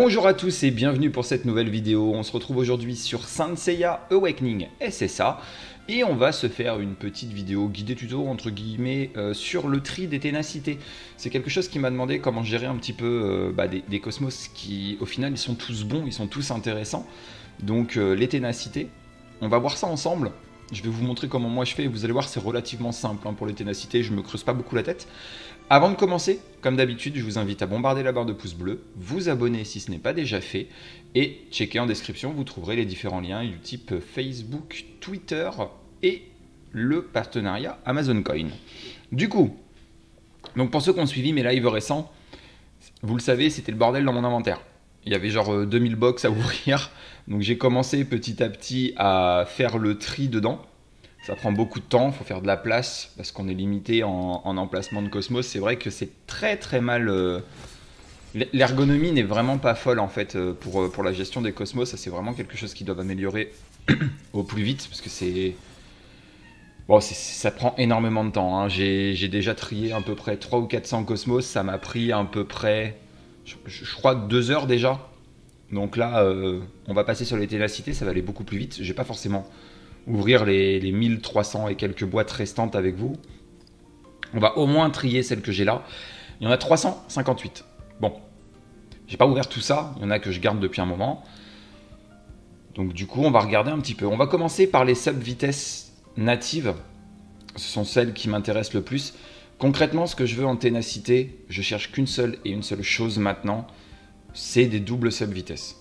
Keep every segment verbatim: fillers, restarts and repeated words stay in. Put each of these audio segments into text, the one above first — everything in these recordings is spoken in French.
Bonjour à tous et bienvenue pour cette nouvelle vidéo. On se retrouve aujourd'hui sur Saint Seiya Awakening S S A et on va se faire une petite vidéo guidée tuto entre guillemets euh, sur le tri des ténacités. C'est quelque chose qui m'a demandé comment gérer un petit peu euh, bah, des, des cosmos qui au final ils sont tous bons, ils sont tous intéressants. Donc euh, les ténacités, on va voir ça ensemble. Je vais vous montrer comment moi je fais, vous allez voir c'est relativement simple hein, pour les ténacités, je me creuse pas beaucoup la tête. Avant de commencer, comme d'habitude, je vous invite à bombarder la barre de pouces bleus, vous abonner si ce n'est pas déjà fait, et checker en description, vous trouverez les différents liens du type Facebook, Twitter et le partenariat Amazon Coin. Du coup, donc pour ceux qui ont suivi mes lives récents, vous le savez, c'était le bordel dans mon inventaire. Il y avait genre deux mille box à ouvrir, donc j'ai commencé petit à petit à faire le tri dedans. Ça prend beaucoup de temps, il faut faire de la place parce qu'on est limité en, en emplacement de cosmos. C'est vrai que c'est très très mal... Euh, l'ergonomie n'est vraiment pas folle en fait pour, pour la gestion des cosmos. Ça c'est vraiment quelque chose qu'ils doivent améliorer au plus vite parce que c'est... Bon, ça prend énormément de temps, hein. J'ai déjà trié à peu près trois ou quatre cents cosmos, ça m'a pris à peu près... Je, je crois deux heures déjà, donc là euh, on va passer sur les ténacités, ça va aller beaucoup plus vite. Je vais pas forcément ouvrir les, les mille trois cents et quelques boîtes restantes avec vous. On va au moins trier celles que j'ai là. Il y en a trois cent cinquante-huit. Bon, j'ai pas ouvert tout ça, il y en a que je garde depuis un moment. Donc du coup on va regarder un petit peu. On va commencer par les sub-vitesses natives, ce sont celles qui m'intéressent le plus. Concrètement, ce que je veux en ténacité, je cherche qu'une seule et une seule chose maintenant, c'est des doubles sub-vitesses.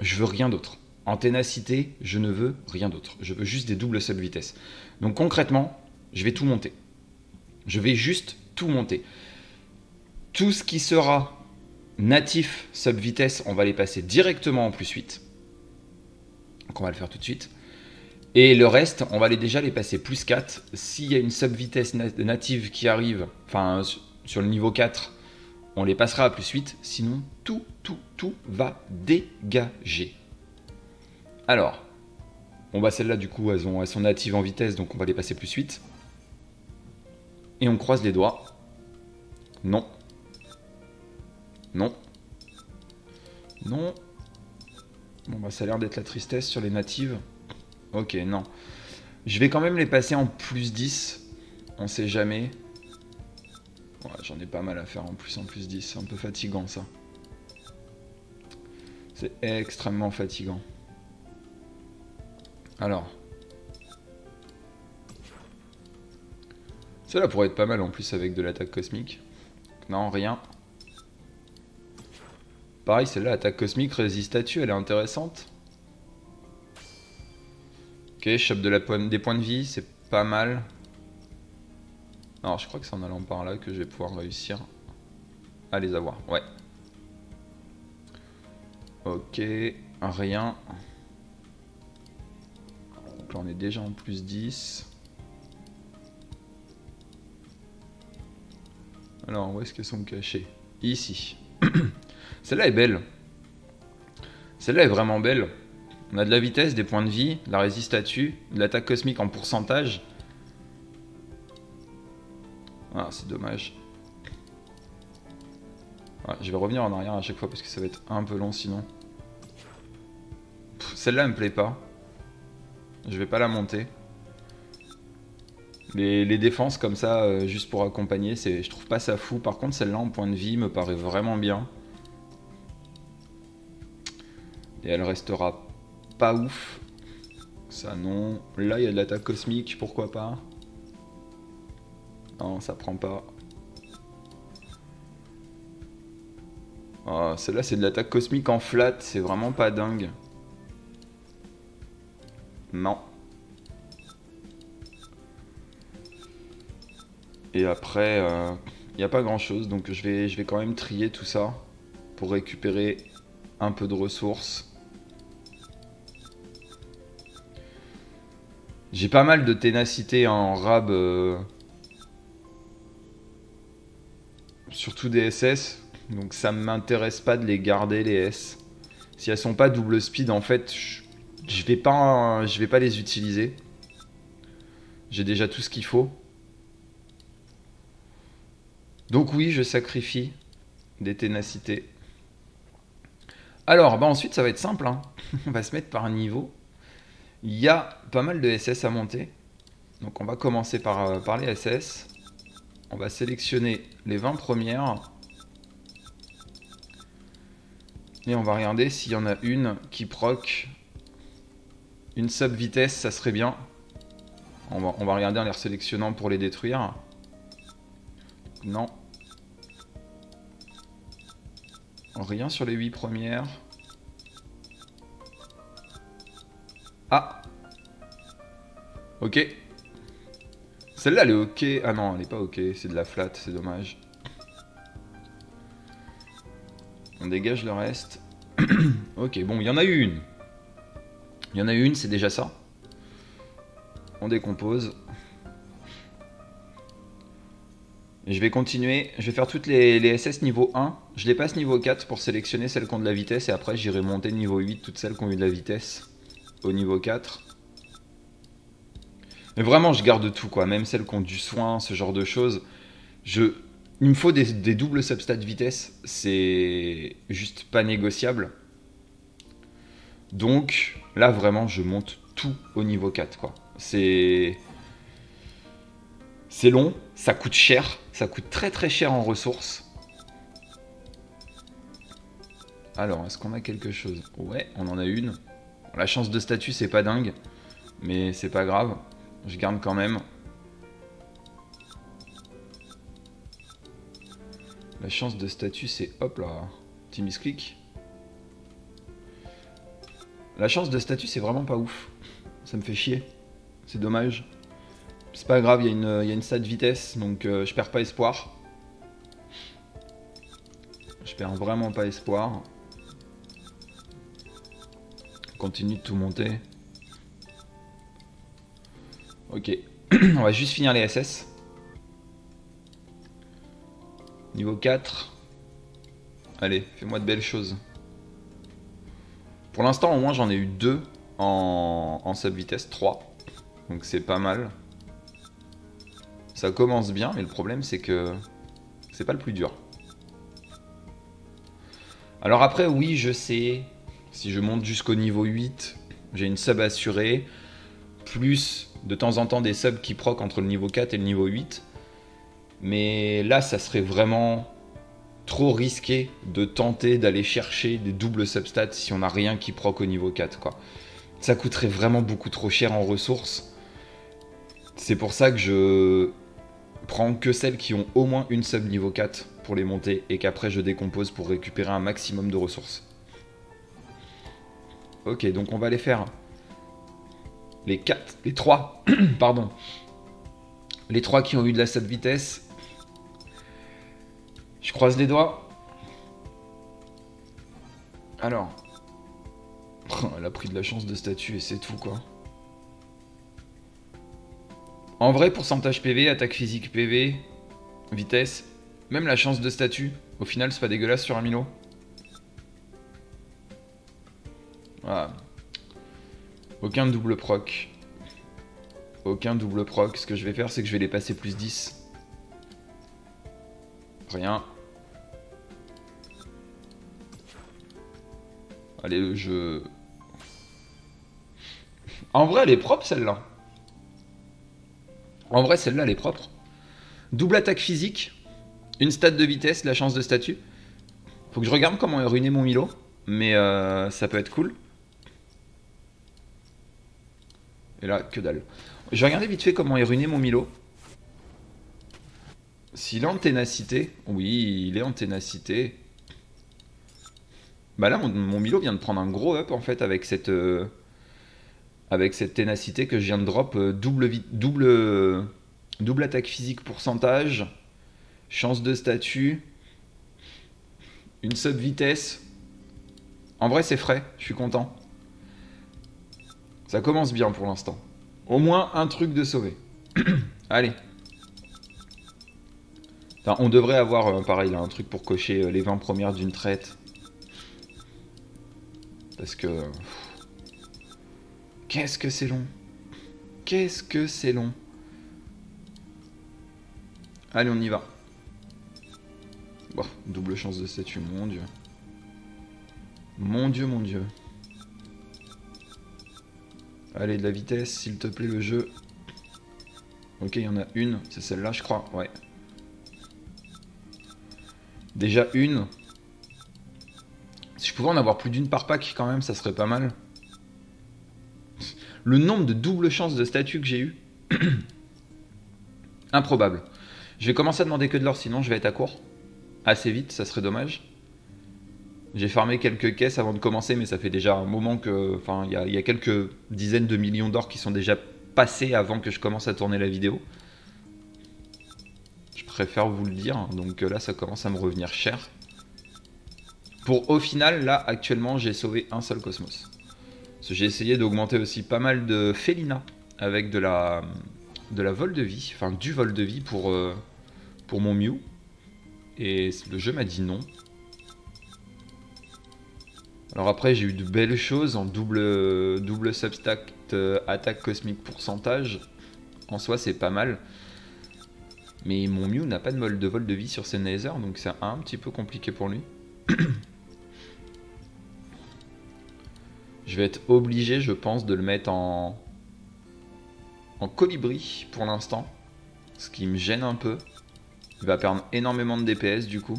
Je veux rien d'autre. En ténacité, je ne veux rien d'autre. Je veux juste des doubles sub-vitesses. Donc concrètement, je vais tout monter. Je vais juste tout monter. Tout ce qui sera natif sub-vitesse, on va les passer directement en plus huit. Donc on va le faire tout de suite. Et le reste, on va les déjà les passer plus quatre. S'il y a une sub-vitesse native qui arrive, enfin sur le niveau quatre, on les passera à plus huit. Sinon, tout, tout, tout va dégager. Alors, bon bah celles-là du coup, elles, ont, elles sont natives en vitesse, donc on va les passer plus huit. Et on croise les doigts. Non. Non. Non. Bon bah ça a l'air d'être la tristesse sur les natives. Ok, non. Je vais quand même les passer en plus dix. On sait jamais. Ouais, j'en ai pas mal à faire en plus en plus dix. C'est un peu fatigant ça. C'est extrêmement fatigant. Alors. Cela pourrait être pas mal en plus avec de l'attaque cosmique. Non, rien. Pareil, celle-là, attaque cosmique, résiste à tu, elle est intéressante. Ok, je chope de la po des points de vie, c'est pas mal. Alors je crois que c'est en allant par là que je vais pouvoir réussir à les avoir, ouais. Ok, rien. Donc là on est déjà en plus dix. Alors où est-ce qu'elles sont cachées? Ici. Celle-là est belle. Celle-là est vraiment belle. On a de la vitesse, des points de vie, de la résiste à tu, de l'attaque cosmique en pourcentage. Ah, c'est dommage. Ouais, je vais revenir en arrière à chaque fois parce que ça va être un peu long sinon. Celle-là elle me plaît pas. Je vais pas la monter. Les, les défenses comme ça, euh, juste pour accompagner, je trouve pas ça fou. Par contre, celle-là en point de vie me paraît vraiment bien. Et elle restera pas ouf, ça non. Là il y a de l'attaque cosmique, pourquoi pas. Non, ça prend pas. Oh, celle-là c'est de l'attaque cosmique en flat, c'est vraiment pas dingue. Non. Et après, euh, y a pas grand chose, donc je vais, je vais quand même trier tout ça pour récupérer un peu de ressources. J'ai pas mal de ténacité en rab, euh, surtout des S S, donc ça m'intéresse pas de les garder les S. Si elles sont pas double speed, en fait, je vais pas, je vais pas les utiliser. J'ai déjà tout ce qu'il faut. Donc oui, je sacrifie des ténacités. Alors, bah ensuite, ça va être simple. Hein. On va se mettre par un niveau. Il y a pas mal de S S à monter. Donc, on va commencer par, euh, par les S S. On va sélectionner les vingt premières. Et on va regarder s'il y en a une qui proc une sub-vitesse, ça serait bien. On va, on va regarder en les sélectionnant pour les détruire. Non. Rien sur les huit premières. Ah. Ok. Celle-là, elle est ok. Ah non, elle n'est pas ok. C'est de la flat, c'est dommage. On dégage le reste. Ok, bon, il y en a eu une. Il y en a eu une, c'est déjà ça. On décompose. Et je vais continuer. Je vais faire toutes les, les S S niveau un. Je les passe niveau quatre pour sélectionner celles qui ont de la vitesse. Et après, j'irai monter niveau huit, toutes celles qui ont eu de la vitesse au niveau quatre. Mais vraiment, je garde tout, quoi. Même celles qui ont du soin, ce genre de choses. Je... Il me faut des, des doubles substats vitesse, c'est juste pas négociable. Donc là vraiment je monte tout au niveau quatre quoi. C'est c'est long, ça coûte cher, ça coûte très très cher en ressources. Alors est-ce qu'on a quelque chose? Ouais, on en a une. La chance de statut c'est pas dingue, mais c'est pas grave, je garde quand même. La chance de statut, c'est... Hop là, petit misclic. La chance de statut, c'est vraiment pas ouf. Ça me fait chier. C'est dommage. C'est pas grave, il y a une, il y a une stat vitesse, donc euh, je perds pas espoir. Je perds vraiment pas espoir. Continue de tout monter. Ok. On va juste finir les S S. Niveau quatre. Allez, fais-moi de belles choses. Pour l'instant, au moins, j'en ai eu deux en, en sub-vitesse trois. Donc c'est pas mal. Ça commence bien, mais le problème, c'est que c'est pas le plus dur. Alors après, oui, je sais. Si je monte jusqu'au niveau huit, j'ai une sub assurée. Plus, de temps en temps, des subs qui proc entre le niveau quatre et le niveau huit. Mais là, ça serait vraiment trop risqué de tenter d'aller chercher des doubles substats si on n'a rien qui proc au niveau quatre, quoi. Ça coûterait vraiment beaucoup trop cher en ressources. C'est pour ça que je prends que celles qui ont au moins une sub niveau quatre pour les monter et qu'après je décompose pour récupérer un maximum de ressources. Ok, donc on va les faire les quatre, les trois, pardon. Les trois qui ont eu de la sub vitesse. Je croise les doigts. Alors. Elle a pris de la chance de statut et c'est tout quoi. En vrai, pourcentage P V, attaque physique P V, vitesse, même la chance de statut. Au final, c'est pas dégueulasse sur un Milo. Voilà. Aucun double proc. Aucun double proc, ce que je vais faire c'est que je vais les passer plus dix. Rien. Allez le jeu. En vrai elle est propre celle-là. En vrai celle-là elle est propre. Double attaque physique. Une stat de vitesse, la chance de statut. Faut que je regarde comment ruiner mon Milo. Mais euh, ça peut être cool. Et là que dalle. Je vais regarder vite fait comment est ruiné mon Milo. S'il est en ténacité. Oui, il est en ténacité. Bah là, mon, mon Milo vient de prendre un gros up en fait avec cette, euh, avec cette ténacité que je viens de drop. Euh, double, double, euh, double attaque physique pourcentage. Chance de statut. Une sub vitesse. En vrai, c'est frais. Je suis content. Ça commence bien pour l'instant. Au moins un truc de sauvé. Allez. Enfin, on devrait avoir, euh, pareil, là, un truc pour cocher euh, les vingt premières d'une traite. Parce que... Qu'est-ce que c'est long. Qu'est-ce que c'est long. Allez, on y va. Bon, double chance de statut, mon dieu. Mon dieu, mon dieu. Allez, de la vitesse, s'il te plaît, le jeu. Ok, il y en a une. C'est celle-là, je crois. Ouais. Déjà une. Si je pouvais en avoir plus d'une par pack, quand même, ça serait pas mal. Le nombre de doubles chances de statues que j'ai eues. Improbable. Je vais commencer à demander que de l'or, sinon je vais être à court. Assez vite, ça serait dommage. J'ai farmé quelques caisses avant de commencer, mais ça fait déjà un moment que... Enfin, il y, y a quelques dizaines de millions d'or qui sont déjà passés avant que je commence à tourner la vidéo. Je préfère vous le dire, donc là ça commence à me revenir cher. Pour au final, là actuellement j'ai sauvé un seul Cosmos. J'ai essayé d'augmenter aussi pas mal de Félina avec de la... de la vol de vie, enfin du vol de vie pour, euh, pour mon Mu. Et le jeu m'a dit non. Alors après j'ai eu de belles choses en double, euh, double substack euh, attaque cosmique pourcentage. En soi c'est pas mal. Mais mon Mu n'a pas de vol de, vol de vie sur ses Nether, donc c'est un petit peu compliqué pour lui. Je vais être obligé je pense de le mettre en... en colibri pour l'instant, ce qui me gêne un peu. Il va perdre énormément de D P S du coup,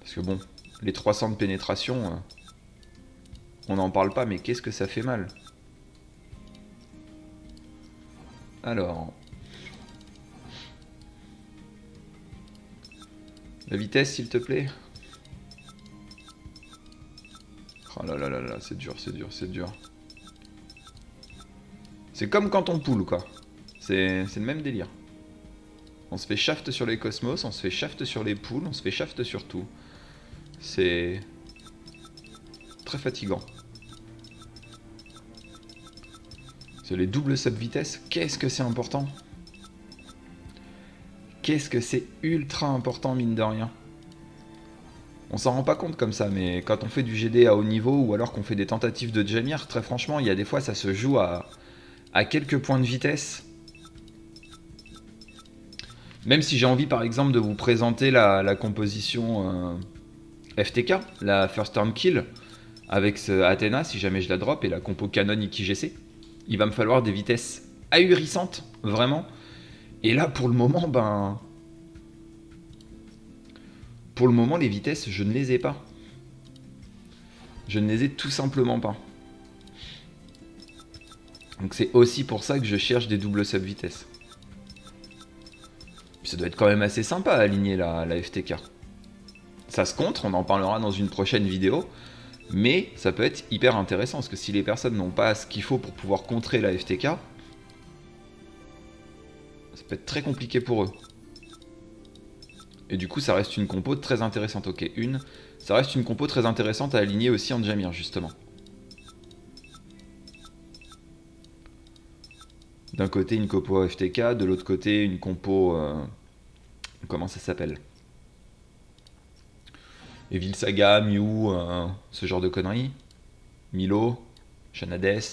parce que bon, les trois cents de pénétration, euh, on n'en parle pas, mais qu'est-ce que ça fait mal. Alors, la vitesse s'il te plaît. Oh là là là là, c'est dur, c'est dur, c'est dur. C'est comme quand on poule, quoi. C'est le même délire. On se fait shaft sur les cosmos, on se fait shaft sur les poules, on se fait shaft sur tout. C'est... très fatigant. C'est les doubles sub-vitesses. Qu'est-ce que c'est important. Qu'est-ce que c'est ultra important, mine de rien. On s'en rend pas compte comme ça, mais quand on fait du G D à haut niveau, ou alors qu'on fait des tentatives de jamir, très franchement, il y a des fois, ça se joue à... à quelques points de vitesse. Même si j'ai envie par exemple de vous présenter la, la composition euh, F T K, la First Term Kill, avec ce Athena si jamais je la drop, et la compo canon I K I G C, il va me falloir des vitesses ahurissantes, vraiment. Et là pour le moment, ben... pour le moment les vitesses, je ne les ai pas. Je ne les ai tout simplement pas. Donc c'est aussi pour ça que je cherche des doubles sub-vitesses. Ça doit être quand même assez sympa à aligner la, la F T K. Ça se contre, on en parlera dans une prochaine vidéo. Mais ça peut être hyper intéressant, parce que si les personnes n'ont pas ce qu'il faut pour pouvoir contrer la F T K, ça peut être très compliqué pour eux. Et du coup ça reste une compo très intéressante. Ok, une. Ça reste une compo très intéressante à aligner aussi en Jamir, justement. D'un côté une compo F T K, de l'autre côté une compo... Euh, comment ça s'appelle, Evil Saga, Mu, euh, ce genre de conneries. Milo, Shanades.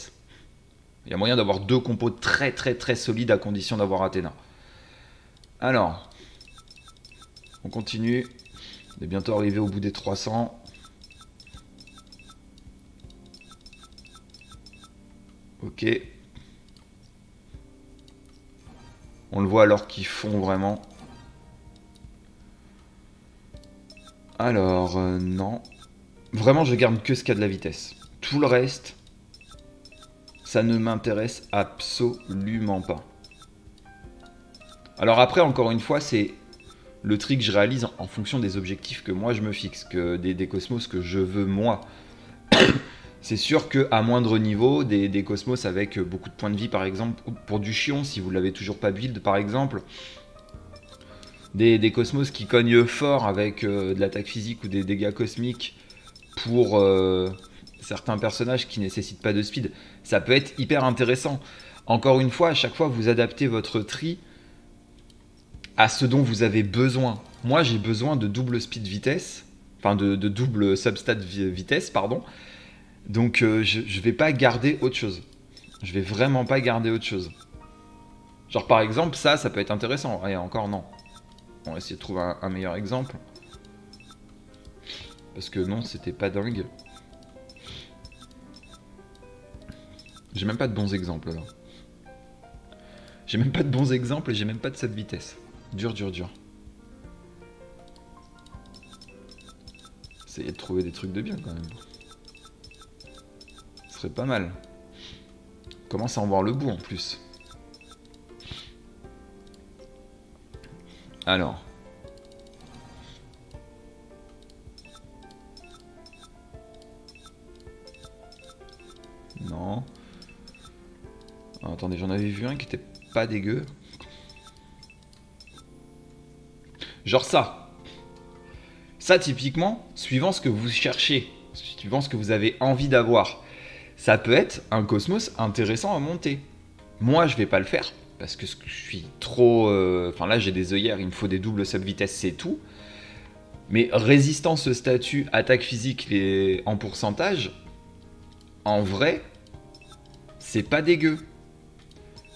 Il y a moyen d'avoir deux compos très très très solides à condition d'avoir Athena. Alors, on continue. On est bientôt arrivé au bout des trois cents. Ok. On le voit alors qu'ils font vraiment. Alors, euh, non. Vraiment, je garde que ce qu'il y a de la vitesse. Tout le reste, ça ne m'intéresse absolument pas. Alors après, encore une fois, c'est le tri que je réalise en, en fonction des objectifs que moi je me fixe, que des, des cosmos que je veux moi. C'est sûr qu'à moindre niveau, des, des cosmos avec beaucoup de points de vie par exemple, pour du chion si vous l'avez toujours pas build par exemple, des, des cosmos qui cognent fort avec euh, de l'attaque physique ou des dégâts cosmiques pour euh, certains personnages qui nécessitent pas de speed, ça peut être hyper intéressant. Encore une fois, à chaque fois vous adaptez votre tri à ce dont vous avez besoin. Moi j'ai besoin de double speed vitesse, enfin de, de double substat vitesse pardon. Donc euh, je, je vais pas garder autre chose. Je vais vraiment pas garder autre chose. Genre par exemple ça, ça peut être intéressant. Et encore non. On va essayer de trouver un, un meilleur exemple. Parce que non, c'était pas dingue. J'ai même pas de bons exemples là. J'ai même pas de bons exemples et j'ai même pas de cette vitesse. Dur, dur, dur. Essayez de trouver des trucs de bien quand même. Ce serait pas mal. On commence à en voir le bout en plus. Alors. Non. Oh, attendez, j'en avais vu un qui était pas dégueu. Genre ça. Ça, typiquement, suivant ce que vous cherchez, suivant ce que vous avez envie d'avoir, ça peut être un cosmos intéressant à monter. Moi, je vais pas le faire, parce que je suis trop... Euh... Enfin, là, j'ai des œillères, il me faut des doubles sub-vitesses, c'est tout. Mais résistance, statut, attaque physique les... en pourcentage, en vrai, c'est pas dégueu.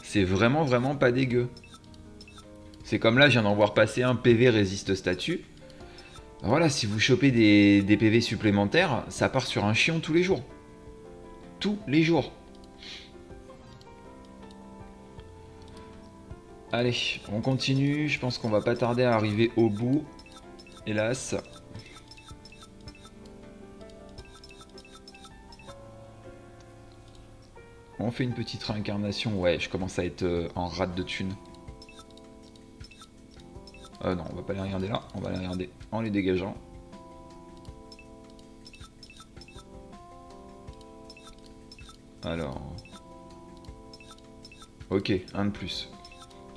C'est vraiment, vraiment pas dégueu. C'est comme là, je viens d'en voir passer un P V résiste statut. Voilà, si vous chopez des, des P V supplémentaires, ça part sur un chion tous les jours. Tous les jours. Allez, on continue. Je pense qu'on va pas tarder à arriver au bout. Hélas. On fait une petite réincarnation. Ouais, je commence à être en rate de thunes. Euh, non, on va pas les regarder là, on va les regarder en les dégageant. Alors... Ok, un de plus.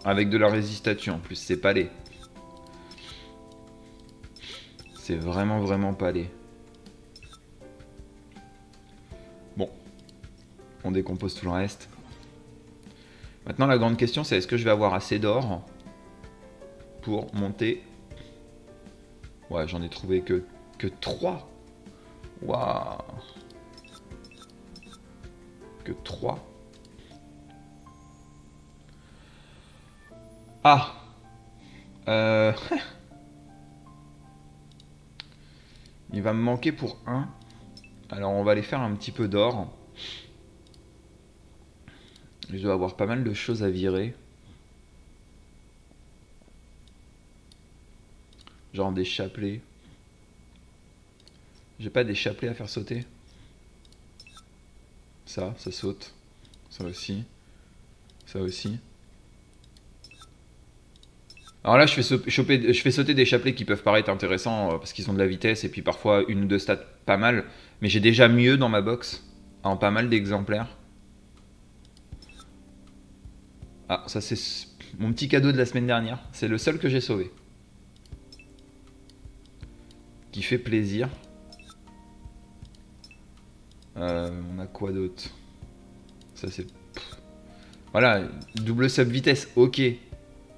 Avec de la résistance en plus, c'est palé. C'est vraiment, vraiment palé. Bon. On décompose tout le reste. Maintenant, la grande question, c'est est-ce que je vais avoir assez d'or ? Pour monter. Ouais, j'en ai trouvé que, que trois. Waouh. Que trois. Ah euh... Il va me manquer pour un. Alors on va aller faire un petit peu d'or. Je dois avoir pas mal de choses à virer. Genre des chapelets. J'ai pas des chapelets à faire sauter. Ça, ça saute. Ça aussi. Ça aussi. Alors là, je fais, so choper, je fais sauter des chapelets qui peuvent paraître intéressants parce qu'ils ont de la vitesse et puis parfois une ou deux stats pas mal. Mais j'ai déjà mieux dans ma box en pas mal d'exemplaires. Ah, ça c'est mon petit cadeau de la semaine dernière. C'est le seul que j'ai sauvé. Qui fait plaisir. Euh, on a quoi d'autre? Ça c'est... Voilà, double sub vitesse, ok.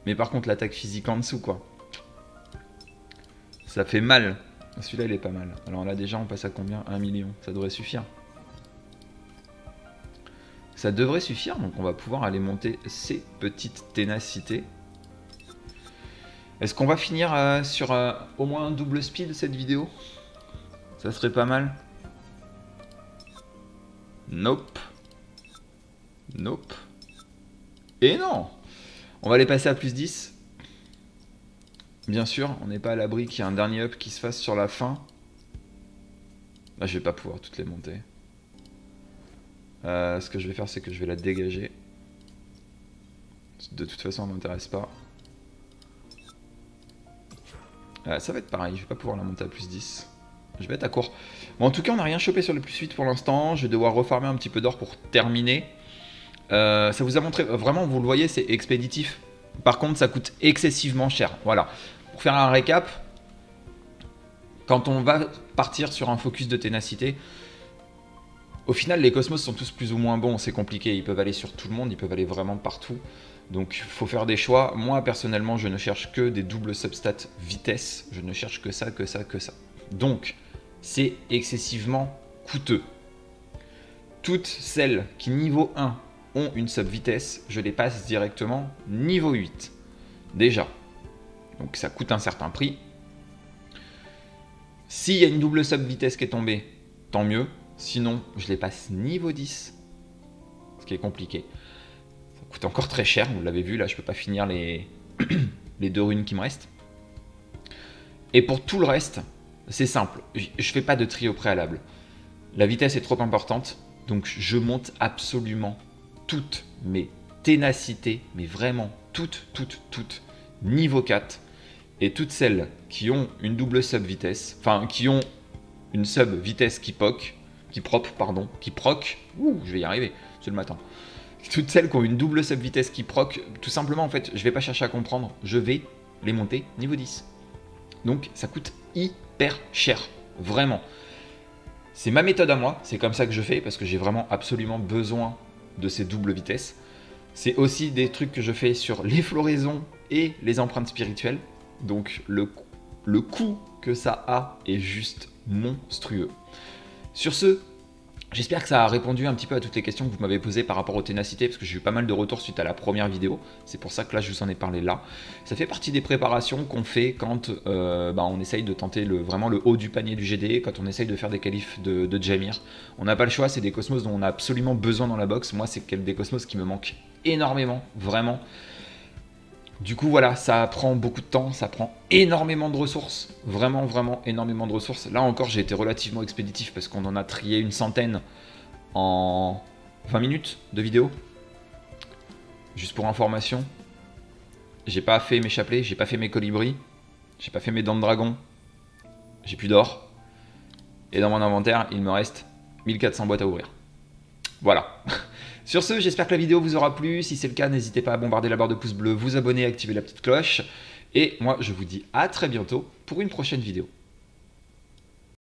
Mais par contre l'attaque physique en dessous quoi. Ça fait mal. Celui-là il est pas mal. Alors là déjà on passe à combien? Un million. Ça devrait suffire. Ça devrait suffire, donc on va pouvoir aller monter ces petites ténacités. Est-ce qu'on va finir euh, sur euh, au moins un double speed cette vidéo? Ça serait pas mal. Nope. Nope. Et non. On va les passer à plus dix. Bien sûr, on n'est pas à l'abri qu'il y ait un dernier up qui se fasse sur la fin. Là, je vais pas pouvoir toutes les monter. Euh, ce que je vais faire, c'est que je vais la dégager. De toute façon, elle ne m'intéresse pas. Euh, ça va être pareil, je vais pas pouvoir la monter à plus dix. Je vais être à court. Bon, en tout cas, on n'a rien chopé sur le plus huit pour l'instant. Je vais devoir refarmer un petit peu d'or pour terminer. Euh, ça vous a montré, vraiment, vous le voyez, c'est expéditif. Par contre, ça coûte excessivement cher. Voilà. Pour faire un récap, quand on va partir sur un focus de ténacité, au final, les cosmos sont tous plus ou moins bons. C'est compliqué, ils peuvent aller sur tout le monde, ils peuvent aller vraiment partout. Donc il faut faire des choix. Moi personnellement je ne cherche que des doubles substats vitesse. Je ne cherche que ça, que ça, que ça. Donc c'est excessivement coûteux. Toutes celles qui niveau un ont une sub vitesse, je les passe directement niveau huit. Déjà. Donc ça coûte un certain prix. S'il y a une double sub vitesse qui est tombée, tant mieux. Sinon, je les passe niveau dix. Ce qui est compliqué. Ça coûte encore très cher, vous l'avez vu, là je peux pas finir les, les deux runes qui me restent. Et pour tout le reste, c'est simple. Je fais pas de tri au préalable. La vitesse est trop importante, donc je monte absolument toutes mes ténacités, mais vraiment toutes, toutes, toutes, niveau quatre. Et toutes celles qui ont une double sub vitesse, enfin qui ont une sub vitesse qui poc, qui prop, pardon, qui proc, ouh, je vais y arriver, c'est le matin. Toutes celles qui ont une double sub vitesse qui proc, tout simplement en fait, je vais pas chercher à comprendre, je vais les monter niveau dix. Donc ça coûte hyper cher, vraiment. C'est ma méthode à moi, c'est comme ça que je fais, parce que j'ai vraiment absolument besoin de ces doubles vitesses. C'est aussi des trucs que je fais sur les floraisons et les empreintes spirituelles. Donc le, le coût que ça a est juste monstrueux. Sur ce, j'espère que ça a répondu un petit peu à toutes les questions que vous m'avez posées par rapport aux ténacités, parce que j'ai eu pas mal de retours suite à la première vidéo. C'est pour ça que là, je vous en ai parlé là. Ça fait partie des préparations qu'on fait quand euh, bah, on essaye de tenter le, vraiment le haut du panier du G D, quand on essaye de faire des qualifs de, de Jamir. On n'a pas le choix, c'est des cosmos dont on a absolument besoin dans la box. Moi, c'est des cosmos qui me manquent énormément, vraiment. Du coup, voilà, ça prend beaucoup de temps, ça prend énormément de ressources, vraiment, vraiment énormément de ressources. Là encore, j'ai été relativement expéditif parce qu'on en a trié une centaine en vingt minutes de vidéo. Juste pour information, j'ai pas fait mes chapelets, j'ai pas fait mes colibris, j'ai pas fait mes dents de dragon, j'ai plus d'or. Et dans mon inventaire, il me reste mille quatre cents boîtes à ouvrir. Voilà. Sur ce, j'espère que la vidéo vous aura plu. Si c'est le cas, n'hésitez pas à bombarder la barre de pouces bleus, vous abonner, activer la petite cloche. Et moi, je vous dis à très bientôt pour une prochaine vidéo.